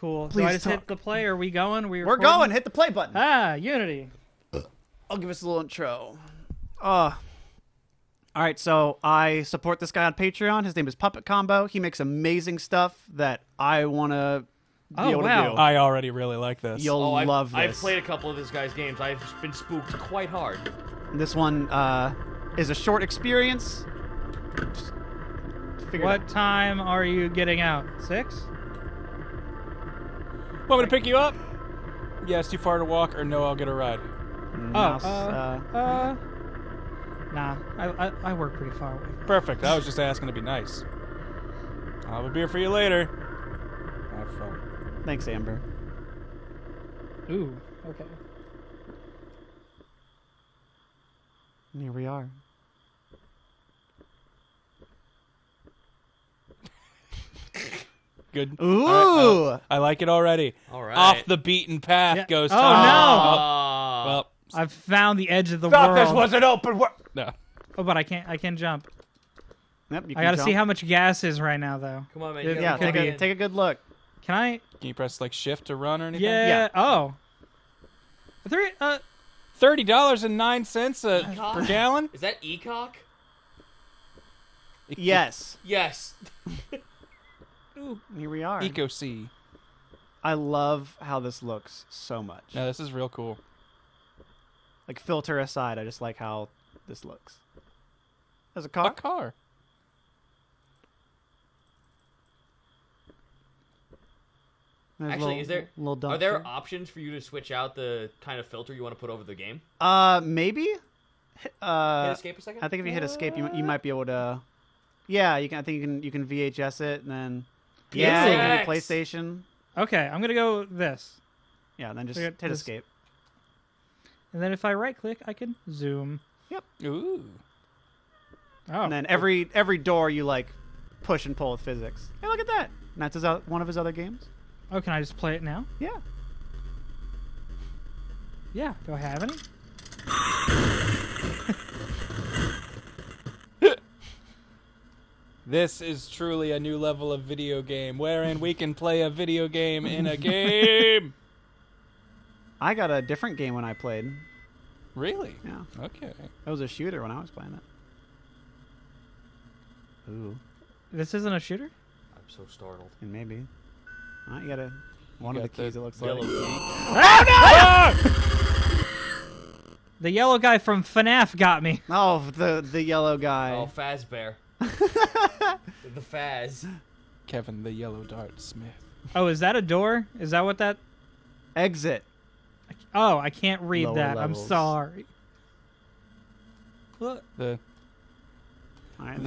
Cool. Please hit the play? Are we going? We're going. Hit the play button. Ah, Unity. I'll give us a little intro. All right, so I support this guy on Patreon. His name is Puppet Combo. He makes amazing stuff that I want to be able to do. I already really like this. You'll love this. I've played a couple of this guy's games. I've been spooked quite hard. This one is a short experience. What time are you getting out? 6? Want me to pick you up? Yeah, it's too far to walk, or no, I'll get a ride. Nah, I work pretty far away. Perfect. I was just asking to be nice. I'll have a beer for you later. Have fun. Thanks, Amber. Ooh, okay. And here we are. Good. Ooh! I like it already. All right. Off the beaten path goes Tom. Oh, no! Well, I've found the edge of the world. This was an open world. No. Oh, but I can jump. Yep, you can I gotta see how much gas is right now, though. Come on, man. Yeah, take a good look. Can I? Can you press like shift to run or anything? Yeah. Oh. $30.09 per gallon. Is that ECOC? Yes. Yes. Ooh, here we are. Eco C. I love how this looks so much. Yeah, this is real cool. Like, filter aside, I just like how this looks. There's a car? A car. There's actually, are there options for you to switch out the kind of filter you want to put over the game? Maybe. Hit escape a second? I think if you hit escape, you might be able to... Yeah, you can. I think you can VHS it, and then... PSX. Yeah, you can do PlayStation. Okay, I'm going to go this. Yeah, and then just hit escape. And then if I right-click, I can zoom. Yep. Ooh. Oh. And then every door you, like, push and pull with physics. Hey, look at that. And that's one of his other games. Oh, can I just play it now? Yeah. Yeah. Do I have any? This is truly a new level of video game, wherein we can play a video game in a game. I got a different game when I played. Really? Yeah. Okay. That was a shooter when I was playing it. Ooh. This isn't a shooter? I'm so startled. And maybe. All right, you got to... One of the keys, it looks like. Oh, no! The yellow guy from FNAF got me. Oh, the yellow guy. Oh, Fazbear. The Faz. Kevin the Yellow Dart Smith. Oh, is that a door? Is that what that... Exit. Oh, I can't read that. Levels. I'm sorry. Look. The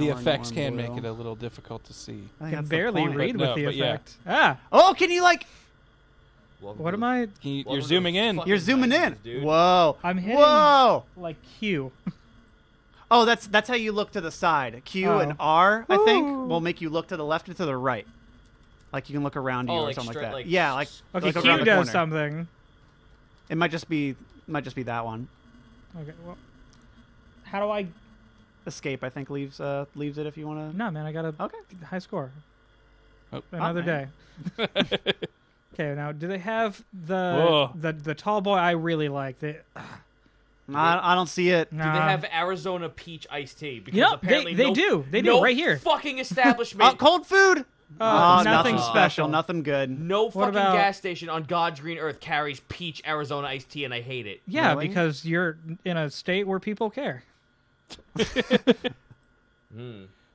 effects can make it a little difficult to see. I can barely read with the effect. Yeah. Ah! Oh, can you like... What am I... You're zooming in. You're zooming in. Whoa. I'm hitting like Q. Oh, that's how you look to the side. Q and R, I think, will make you look to the left and to the right. Like you can look around you or something like that. Yeah, like... Okay, Q does something. It might just be that one. Okay. Well, how do I escape? I think leaves it if you want to. No, man, I got a high score. Oh. Another day. Okay. Now, do they have the tall boy I really like? I don't see it. Nah. Do they have Arizona peach iced tea? Because apparently they do. They do right here. Fucking establishment. Cold food. Nothing special, nothing good. No fucking gas station on God's green earth carries peach Arizona iced tea, and I hate it. Yeah, really? Because you're in a state where people care.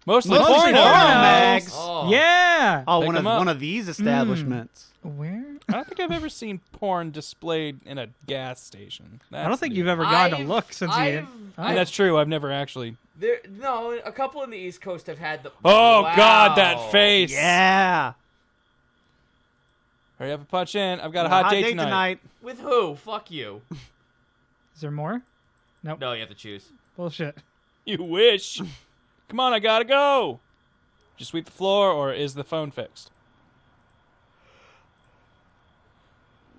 Mostly porno mags. Oh. Yeah. Oh, one of these establishments. Where? I don't think I've ever seen porn displayed in a gas station. That's I don't think you've ever gotten a look since you. That's true. I've never actually. No, a couple in the East Coast have had the... Oh, God, that face. Yeah. Hurry up and punch in. I've got a hot date tonight. With who? Fuck you. Is there more? Nope. No, you have to choose. Bullshit. You wish. Come on, I gotta go. Just sweep the floor, or is the phone fixed?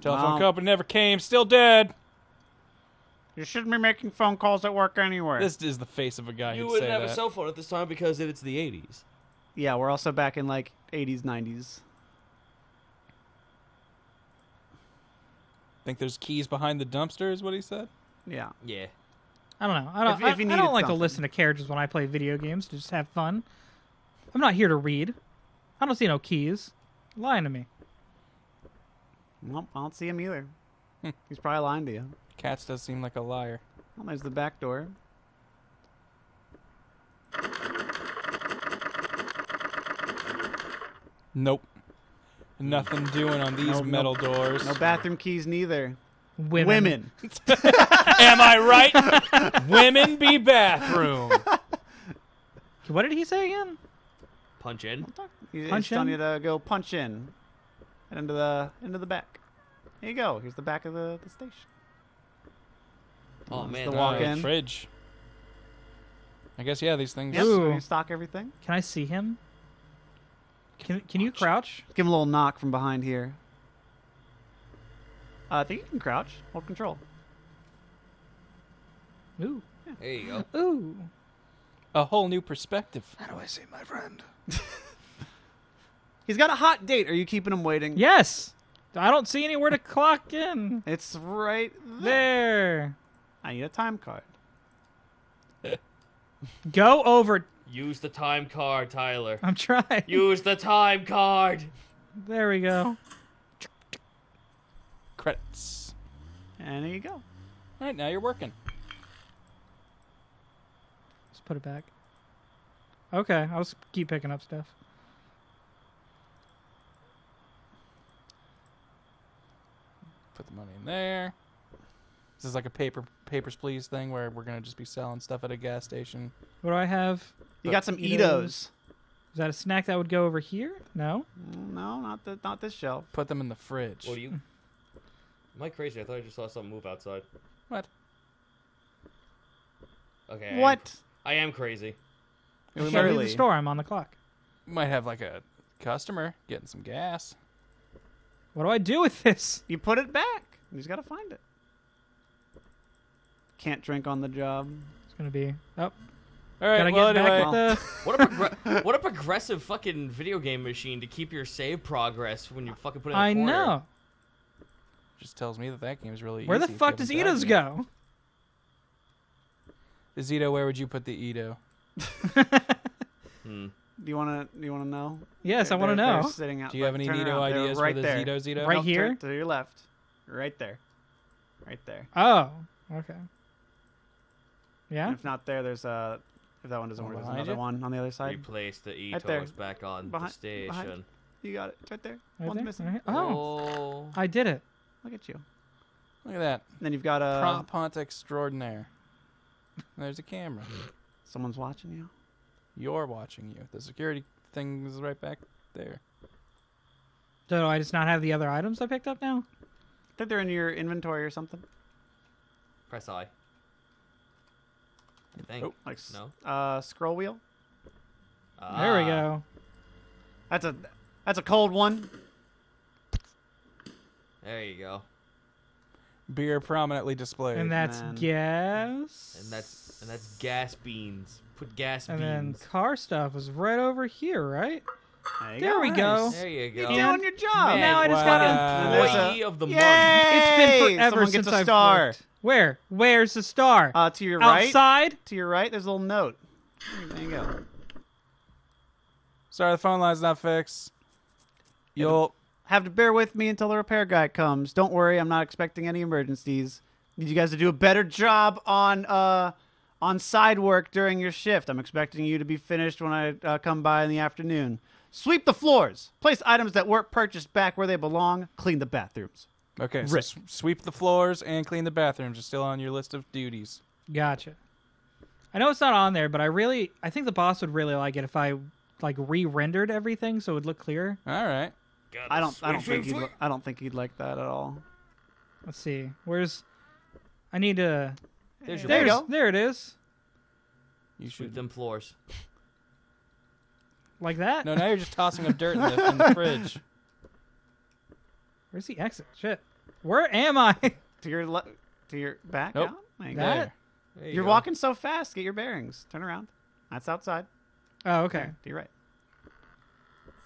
Telephone company never came. Still dead. You shouldn't be making phone calls at work anywhere. This is the face of a guy who'd say that. You wouldn't have a cell phone at this time because it's the 80s. Yeah, we're also back in, like, 80s, 90s. Think there's keys behind the dumpster is what he said? Yeah. Yeah. I don't know. I don't like to listen to carriages when I play video games to just have fun. I'm not here to read. I don't see no keys. You're lying to me. Nope, I don't see him either. He's probably lying to you. Cats does seem like a liar. Well, there's the back door. Nope. Nothing doing on these metal doors. No bathroom keys neither. Women. Am I right? Women be bathroom. What did he say again? Punch in. He's telling you to go punch in. And into the back. Here you go. Here's the back of the station. Oh, man. The walk-in. Fridge. I guess, yeah, these things. Yep. So you stock everything. Can I see him? Can you crouch? Give him a little knock from behind here. I think you can crouch. Hold control. Ooh. Yeah. There you go. Ooh. A whole new perspective. How do I see my friend? He's got a hot date. Are you keeping him waiting? Yes. I don't see anywhere to clock in. It's right there. I need a time card. Go over. Use the time card, Tyler. I'm trying. Use the time card. There we go. Credits. And there you go. All right, now you're working. Just put it back. Okay, I'll just keep picking up stuff. Put the money in there. This is like a Papers, Please thing where we're going to just be selling stuff at a gas station. What do I have? You got some Eatos. Is that a snack that would go over here? No? No, not this shelf. Put them in the fridge. What do you... Am I crazy? I thought I just saw something move outside. What? Okay. What? I am crazy. I'm sure the store. I'm on the clock. Might have like a customer getting some gas. What do I do with this? You put it back. You just got to find it. Can't drink on the job. It's going to be up. Oh. All right. Gotta get back at the... what a progressive fucking video game machine to keep your save progress when you fucking put it in the corner. I know. Just tells me that game is really easy. Where the fuck does Edo's go? Edo, where would you put the Edo? Do you wanna know? Yes, I wanna know. Sitting out. Do you have any Edo ideas for the Edo's Edo? Right here? To your left. Right there. Right there. Oh. Okay. Yeah? And if not there, there's a... If that one doesn't work, there's another one on the other side. Replace the Edo's back on the station. You got it. It's right there. One's missing. Oh. I did it. Look at you. Look at that. And then you've got a... Prop hunt extraordinaire. There's a camera. Someone's watching you. You're watching you. The security thing is right back there. So do I just not have the other items I picked up now? I think they're in your inventory or something. Press I. I think. Oh, like, no. Scroll wheel. There we go. That's a cold one. There you go. Beer prominently displayed. And that's gas. And that's gas beans. Put gas beans. And then car stuff was right over here, right? There we go. There you go. You're doing your job. Man, now I just got employee of the month. It's been forever since I've worked. Where? Where's the star? To your right. Outside? To your right, there's a little note. There you go. Sorry, the phone line's not fixed. You'll... Have to bear with me until the repair guy comes. Don't worry, I'm not expecting any emergencies. Need you guys to do a better job on side work during your shift. I'm expecting you to be finished when I come by in the afternoon. Sweep the floors. Place items that weren't purchased back where they belong. Clean the bathrooms. Okay, so sweep the floors and clean the bathrooms are still on your list of duties. Gotcha. I know it's not on there, but I think the boss would really like it if I like re-rendered everything so it would look clearer. All right. I don't think he'd like that at all. Let's see. I need to. There it is. You shoot them floors. Like that? No, now you're just tossing up dirt in the fridge. Where's the exit? Shit. Where am I? To your back. Nope. Out? That? You're walking so fast. Get your bearings. Turn around. That's outside. Oh, okay. There, to your right.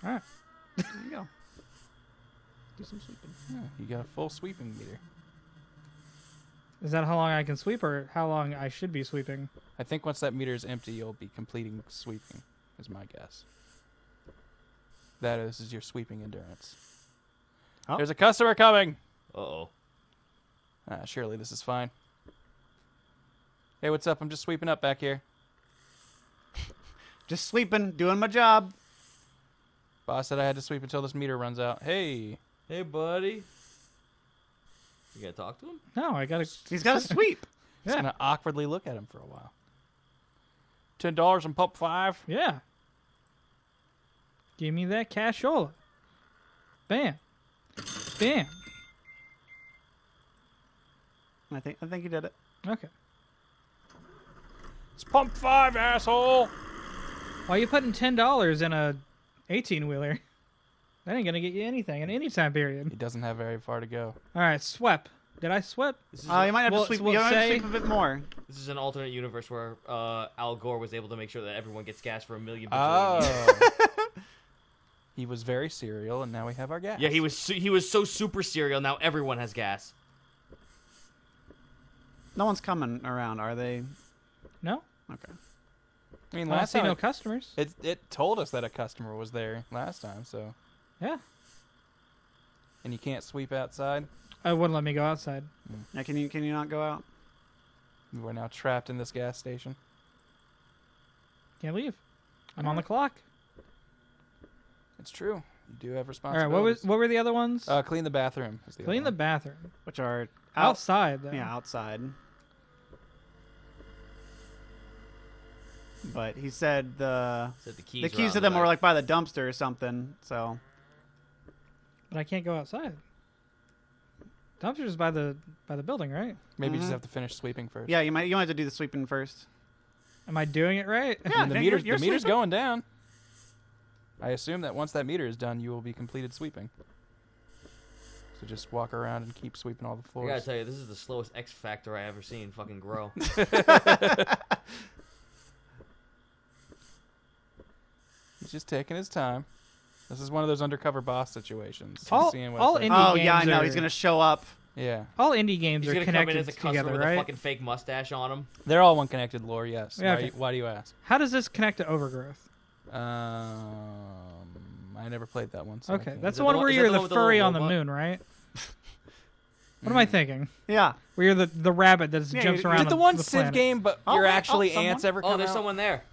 All right. There you go. Do some sweeping. Yeah, you got a full sweeping meter. Is that how long I can sweep or how long I should be sweeping? I think once that meter is empty, you'll be completing sweeping, is my guess. That is, your sweeping endurance. Oh. There's a customer coming! Uh-oh. Ah, surely this is fine. Hey, what's up? I'm just sweeping up back here. Just sleeping, doing my job. Boss said I had to sweep until this meter runs out. Hey. Hey, buddy. You gotta talk to him? No, I gotta... He's gotta sweep. Yeah. Just gonna awkwardly look at him for a while. $10 and pup 5? Yeah. Give me that cashola. Bam. Bam. I think he did it. Okay. It's pump 5, asshole! Why are you putting $10 in a 18-wheeler? That ain't gonna get you anything in any time period. He doesn't have very far to go. Alright, swept. Did I swept? You might have to sweep a bit more. This is an alternate universe where Al Gore was able to make sure that everyone gets gas for $1 million. Oh. He was very serial, and now we have our gas. Yeah, he was so super serial, now everyone has gas. No one's coming around, are they? No. Okay. I mean, last time no customers. It told us that a customer was there last time, so... Yeah. And you can't sweep outside? It wouldn't let me go outside. Mm. Yeah, can you not go out? We're now trapped in this gas station. Can't leave. I'm on the clock. It's true. You do have responsibilities. All right, what were the other ones? Clean the bathroom. Clean the bathroom. Which are... Outside, though. Yeah, outside. But he said the keys, to them were like by the dumpster or something, so... But I can't go outside. Dumpster is by the building, right? Maybe you just have to finish sweeping first. Yeah, you might have to do the sweeping first. Am I doing it right? Yeah, I mean, the meter's going down. I assume that once that meter is done, you will be completed sweeping. So just walk around and keep sweeping all the floors. I gotta tell you, this is the slowest X Factor I ever seen fucking grow. He's just taking his time. This is one of those undercover boss situations. All indie games, I know. He's going to show up. Yeah. All indie games are connected together, right? He's going to come in as a customer with a fucking fake mustache on him. They're all one connected lore, yes. Yeah, why do you ask? How does this connect to Overgrowth? I never played that one. So okay, that's the one where you're the furry on the moon, right? What am I thinking? Yeah. Where you're the rabbit that jumps around. Is it the one Civ game, but you're actually ants ever come out? Oh, there's someone there.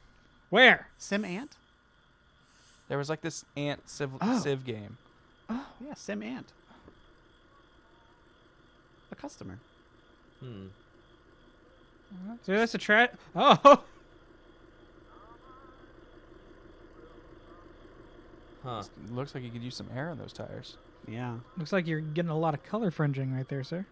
Where? Sim Ant? There was like this ant Civ game. Oh, yeah, Sim Ant. A customer. Hmm. So that's a trap. Oh! Huh. Looks like you could use some air on those tires. Yeah. Looks like you're getting a lot of color fringing right there, sir.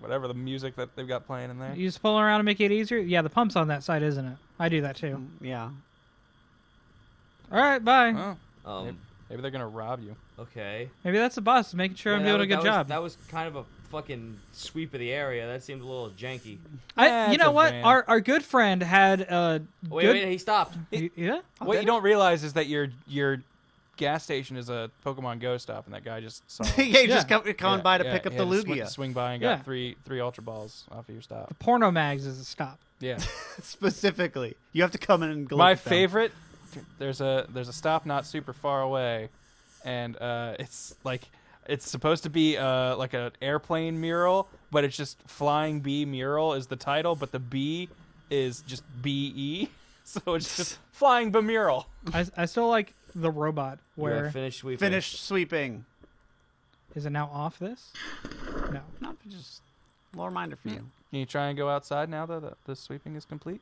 Whatever the music that they've got playing in there. You just pull around and make it easier? Yeah, the pump's on that side, isn't it? I do that too. Yeah. All right, bye. Oh, maybe they're going to rob you. Okay. Maybe that's the boss, making sure I'm doing a good job. That was kind of a fucking sweep of the area. That seemed a little janky. You know what? Our good friend had a Wait, he stopped. Yeah? What you don't realize is that your gas station is a Pokemon Go stop, and that guy just saw it. Yeah, he just coming by to pick up the Lugia. Swing by and got three Ultra Balls off of your stop. The Porno Mags is a stop. Yeah. Specifically. You have to come in and My favorite, there's a stop not super far away, and it's like... It's supposed to be like an airplane mural, but it's just Flying Bee Mural is the title, but the B is just B-E, so it's just Flying Bee Mural. I still like the robot where... Yeah, finish sweeping. Finish sweeping. Is it now off this? No. No, just a little reminder for you. Can you try and go outside now that the sweeping is complete?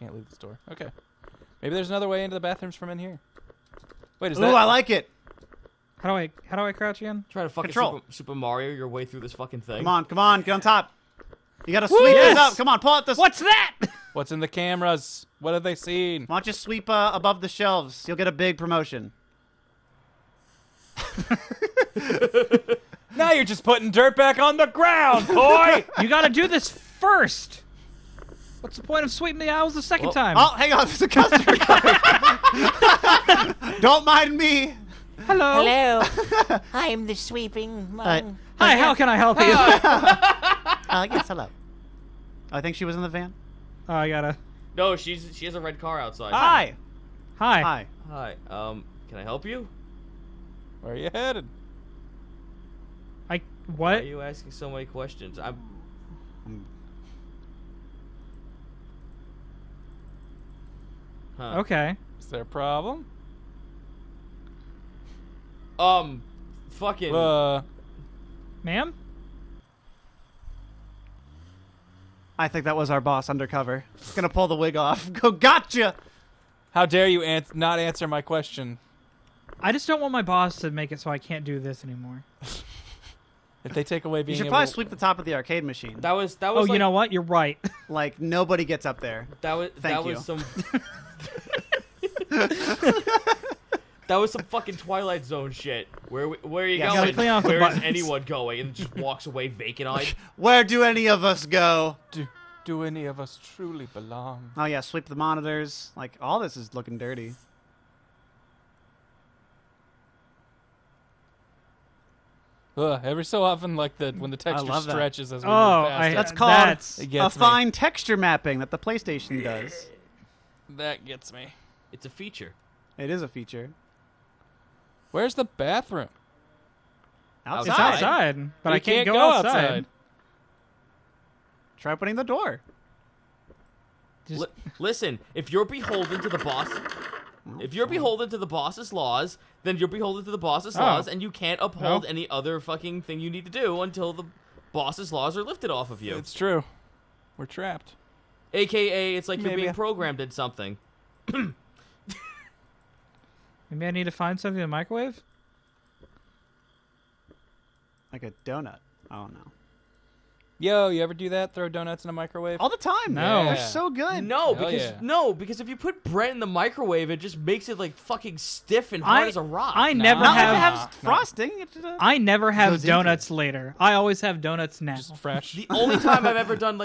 Can't leave the store. Okay. Maybe there's another way into the bathrooms from in here. Wait, is that... Ooh, I like it! How do I crouch again? Try to fucking Super Mario your way through this fucking thing. Come on, get on top. You gotta sweep this up. Come on, pull out this... What's that? What's in the cameras? What have they seen? Why don't you sweep above the shelves? You'll get a big promotion. Now you're just putting dirt back on the ground, boy! You gotta do this first! What's the point of sweeping the aisles the second time? Oh, hang on, there's a customer coming. Don't mind me. Hello. Hello. I'm the sweeping mom. Hi, how can I help you? Yes, hello. I think she was in the van. Oh, I gotta. No, she has a red car outside. Hi. Hi. Hi. Hi. Can I help you? Where are you headed? What? Why are you asking so many questions? Huh. Okay. Is there a problem? Fucking. Ma'am? I think that was our boss undercover. He's gonna pull the wig off. Go, gotcha! How dare you not answer my question? I just don't want my boss to make it so I can't do this anymore. If they take away being you should probably sweep the top of the arcade machine. That was. Oh, like, you know what? You're right. Like nobody gets up there. That was some. That was some fucking Twilight Zone shit. Where are you going? Where is anyone going? And just walks away vacant-eyed. Where do any of us go? Do any of us truly belong? Oh yeah, sweep the monitors. Like all this is looking dirty. Ugh, every so often, like when the texture stretches as we move past it. That's called fine texture mapping that the PlayStation does. That gets me. It's a feature. It is a feature. Where's the bathroom? Outside. It's outside, but I can't go outside. Try opening the door. Just listen, if you're beholden to the boss... If you're beholden to the boss's laws, then you're beholden to the boss's laws, and you can't uphold any other fucking thing you need to do until the boss's laws are lifted off of you. It's true. We're trapped. AKA, it's like you're being programmed in something. Maybe I need to find something in the microwave? Like a donut. Oh, no. Yo, you ever do that? Throw donuts in a microwave? All the time. No. Yeah. They're so good. No, because if you put bread in the microwave, it just makes it like fucking stiff and hard as a rock. Not if it has frosting. I never have donuts later. I always have donuts now. Just fresh. The only time I've ever done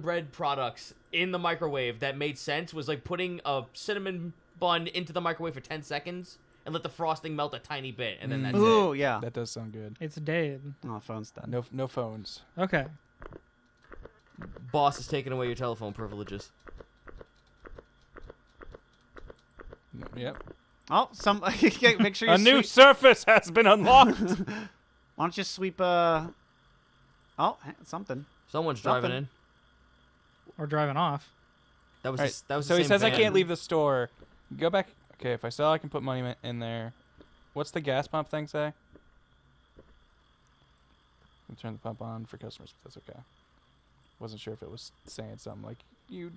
bread products in the microwave that made sense was like putting a cinnamon bun into the microwave for 10 seconds and let the frosting melt a tiny bit, and then that's it. Yeah. That does sound good. It's dead. Oh, phone's done. No phones. Okay. Boss is taking away your telephone privileges. Yep. Oh, make sure you new surface has been unlocked! Why don't you sweep, Oh, something. Someone's driving in. Or driving off. That was the same So he says, van. I can't leave the store. Go back... Okay, if I sell, I can put money in there. What's the gas pump thing say? I'll turn the pump on for customers, but that's okay. Wasn't sure if it was saying something like, you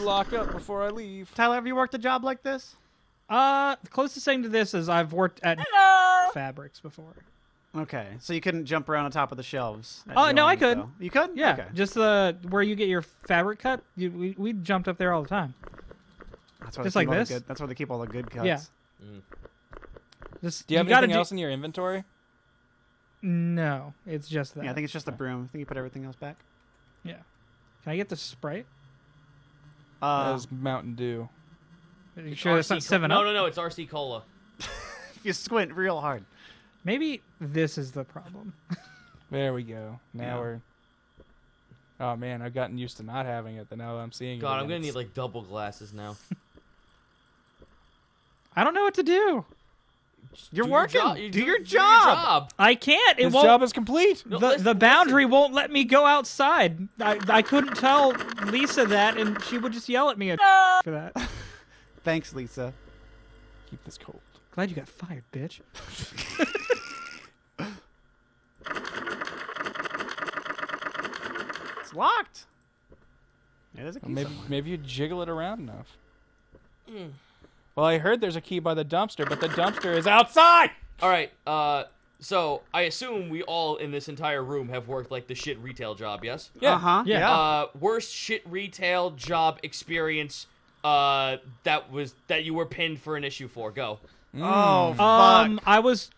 locked up before I leave. Tyler, have you worked a job like this? The closest thing to this is I've worked at Fabrics before. Okay, so you couldn't jump around on top of the shelves? Oh, no, I could. You could? Yeah, okay. Just where you get your fabric cut, we jumped up there all the time. Just like this? That's where they keep all the good cuts. Yeah. Mm. Do you have anything else in your inventory? No, it's just that. Yeah, I think it's just the broom. I think you put everything else back. Yeah. Can I get the Sprite? That was Mountain Dew. Are you sure it's not 7 Up? No, it's RC Cola. If you squint real hard. Maybe this is the problem. There we go. Now we're... Oh, man, I've gotten used to not having it, but now I'm seeing it. God, I'm going to need, like, double glasses now. I don't know what to do. You're working. Do your job. I can't. This job is complete. No, the boundary won't let me go outside. I couldn't tell Lisa that, and she would just yell at me for that. Thanks, Lisa. Keep this cold. Glad you got fired, bitch. Locked. It is a key. Well, maybe you jiggle it around enough. Mm. Well, I heard there's a key by the dumpster, but the dumpster is outside. All right. So I assume we all in this entire room have worked like the shit retail job. Yes. Yeah. Uh-huh. Yeah. Worst shit retail job experience. That you were pinned for an issue for. Go. Oh. Fuck. I was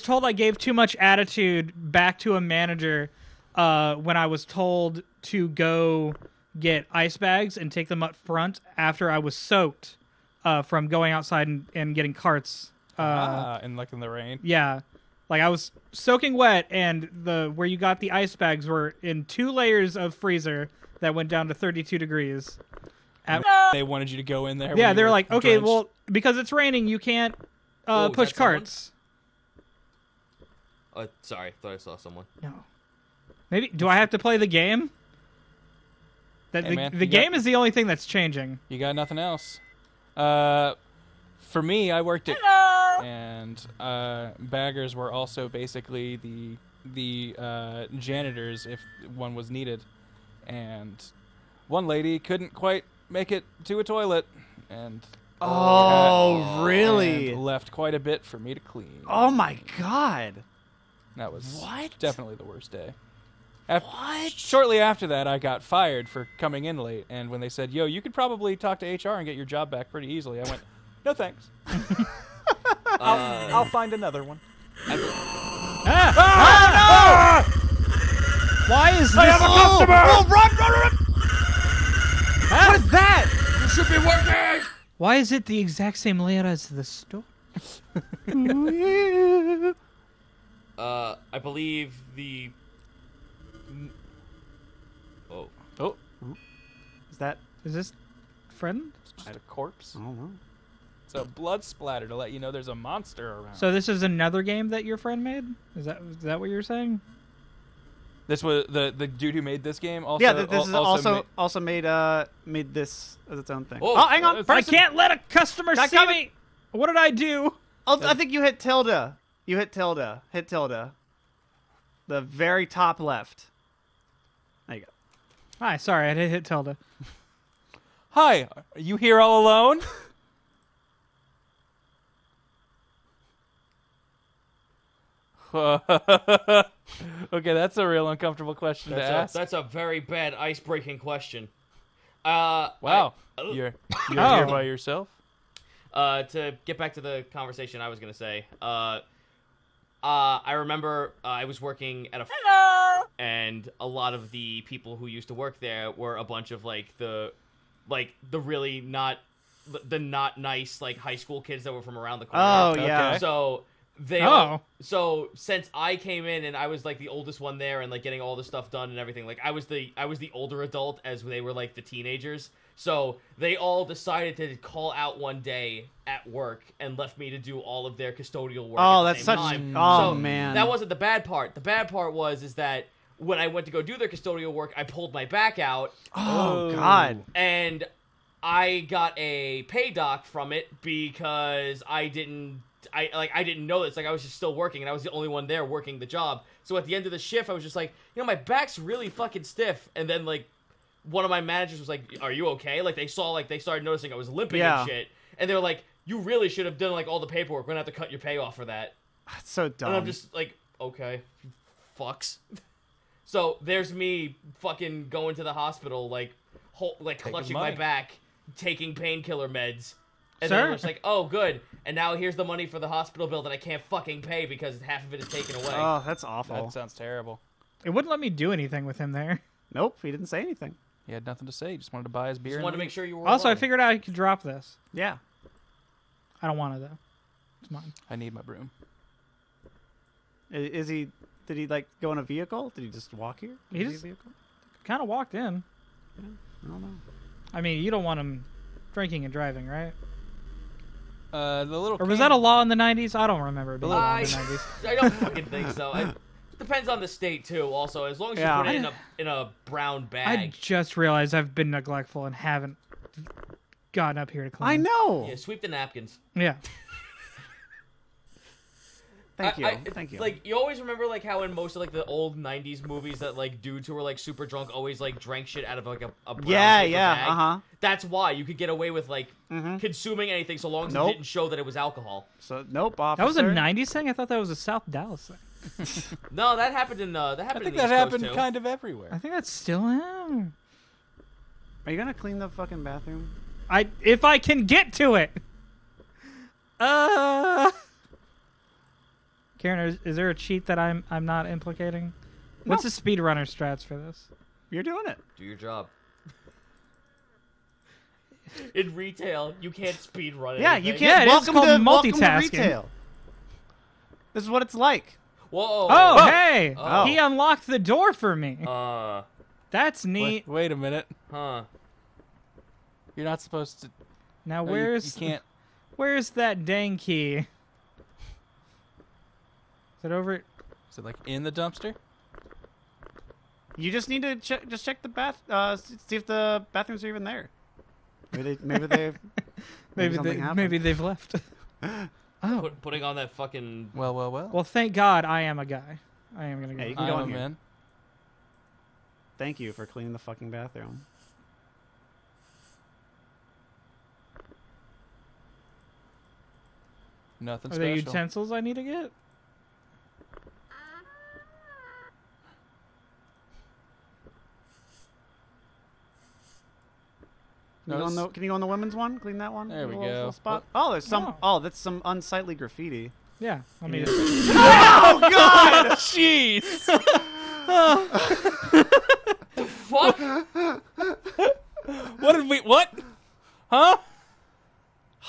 told I gave too much attitude back to a manager. when I was told to go get ice bags and take them up front after I was soaked from going outside and getting carts. And like in the rain. Yeah. Like I was soaking wet, and where you got the ice bags were in 2 layers of freezer that went down to 32 degrees. They wanted you to go in there. Yeah, they were like, okay, drenched. Well, because it's raining, you can't push carts. Oh, sorry, thought I saw someone. No. Maybe, do I have to play the game? The game is the only thing that's changing. You got nothing else. For me, I worked at... Hello! And baggers were also basically the janitors if one was needed. And one lady couldn't quite make it to a toilet and... Oh, really? And left quite a bit for me to clean. Oh, my God. That was definitely the worst day. Shortly after that, I got fired for coming in late. And when they said, yo, you could probably talk to HR and get your job back pretty easily, I went, no thanks. I'll find another one. No! Why is this? I have a customer! Oh, run! What is that? You should be working! Why is it the exact same layout as the store? I believe the... Oh. Is this friend? It's just a corpse? I don't know. It's a blood splatter to let you know there's a monster around. So this is another game that your friend made? Is that what you're saying? This was the dude who made this game. Also, yeah, this also made this as its own thing. Oh, hang on! I can't let a customer see me. What did I do? I think you hit tilde. Hit tilde. The very top left. There you go. Hi, sorry, I didn't hit tilde. Hi, are you here all alone? Okay, that's a real uncomfortable question to ask. That's a very bad ice-breaking question. Wow. You're here by yourself? To get back to the conversation I was going to say, I remember I was working at a... Hello! And a lot of the people who used to work there were a bunch of, the really not... The not nice, high school kids that were from around the corner. Oh, yeah. Okay. So... So since I came in and I was the oldest one there and getting all the stuff done and everything, I was the older adult as they were the teenagers. So they all decided to call out one day at work and left me to do all of their custodial work. Oh, at the same time. Oh, man. That wasn't the bad part. The bad part was that when I went to go do their custodial work, I pulled my back out. Oh, God. And I got a pay doc from it because I didn't know this. I was just still working, and I was the only one there working the job. So at the end of the shift, I was just my back's really fucking stiff. And then one of my managers was like, "Are you okay?" They saw they started noticing I was limping and shit, and they were like, "You really should have done all the paperwork. We're gonna have to cut your pay off for that." That's so dumb. And I'm just like, okay, fucks. So there's me fucking going to the hospital, clutching my back, taking painkiller meds. And then it's oh, good. And now here's the money for the hospital bill that I can't fucking pay because half of it is taken away. Oh, that's awful. That sounds terrible. It wouldn't let me do anything with him there. Nope, he didn't say anything. He had nothing to say. He just wanted to buy his beer. Just wanted to make sure you were also, alone. I figured out I could drop this. Yeah. I don't want it, though. It's mine. I need my broom. Is he... Did he, go in a vehicle? Did he just walk here? He just kind of walked in. Yeah, I don't know. I mean, you don't want him drinking and driving, right? Or was that a law in the 90s? I don't remember. I don't fucking think so. It depends on the state, too, also. As long as you put it in a brown bag. I just realized I've been neglectful and haven't gotten up here to clean. I know! Yeah, sweep the napkins. Yeah. Thank you. You always remember, how in most of, the old 90s movies that, dudes who were, super drunk always, drank shit out of, a brown bag? Uh-huh. That's why. You could get away with, consuming anything so long as it didn't show that it was alcohol. So, nope, officer. That was a 90s thing? I thought that was a South Dallas thing. No, that happened in, I think that happened kind of everywhere. I think that's still him. Are you gonna clean the fucking bathroom? If I can get to it! Karen, is there a cheat that I'm not implicating? What's the speedrunner strats for this? You're doing it. Do your job. In retail, you can't speedrun it. Yeah, you can't. Yeah, welcome to retail. This is what it's like. Whoa. Oh, hey. Oh. He unlocked the door for me. That's neat. Wait a minute. Huh. You're not supposed to... Now, where's that dang key? Is it over... Is it, like, in the dumpster? You just need to check the bath... see if the bathrooms are even there. Maybe they've left. Oh. Putting on that fucking... Well. Well, thank God I am a guy. I am gonna go. Hey, you can go on here. Man. Thank you for cleaning the fucking bathroom. Nothing special. Are there utensils I need to get? Can you go on the women's one? Clean that one? There we go. Spot. Oh, there's some... Oh. Oh, that's some unsightly graffiti. Yeah. Let me just... Oh, God! Jeez! The fuck? What did we... What? Huh?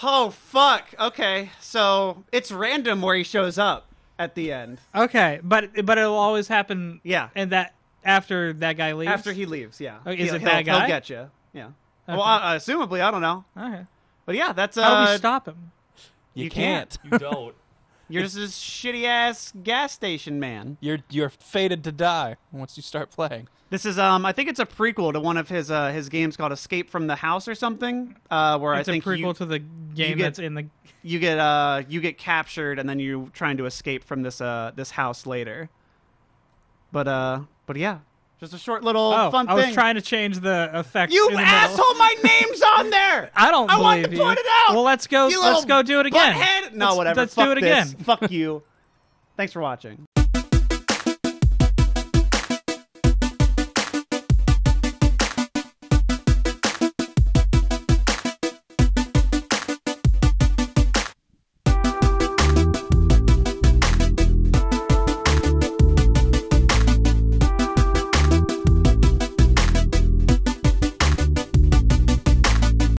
Oh, fuck. Okay, so it's random where he shows up at the end. Okay, but it'll always happen... Yeah. And that... After that guy leaves? After he leaves, yeah. Oh, is it that guy? He'll get you. Yeah. Okay. Well, assumably, I don't know. Okay. But yeah, that's... How do we stop him? You can't. You don't. You're just this shitty-ass gas station man. You're fated to die once you start playing. This is, I think it's a prequel to one of his games called Escape from the House or something, where it's a prequel to the game that's in the... you get captured, and then you're trying to escape from this, this house later. But yeah. Just a short little fun thing. I was trying to change the effect. You asshole! My name's on there. I don't. I want to point it out. Well, let's go. Let's go do it again. Butthead. No, whatever. Let's do it again. Fuck you. Thanks for watching.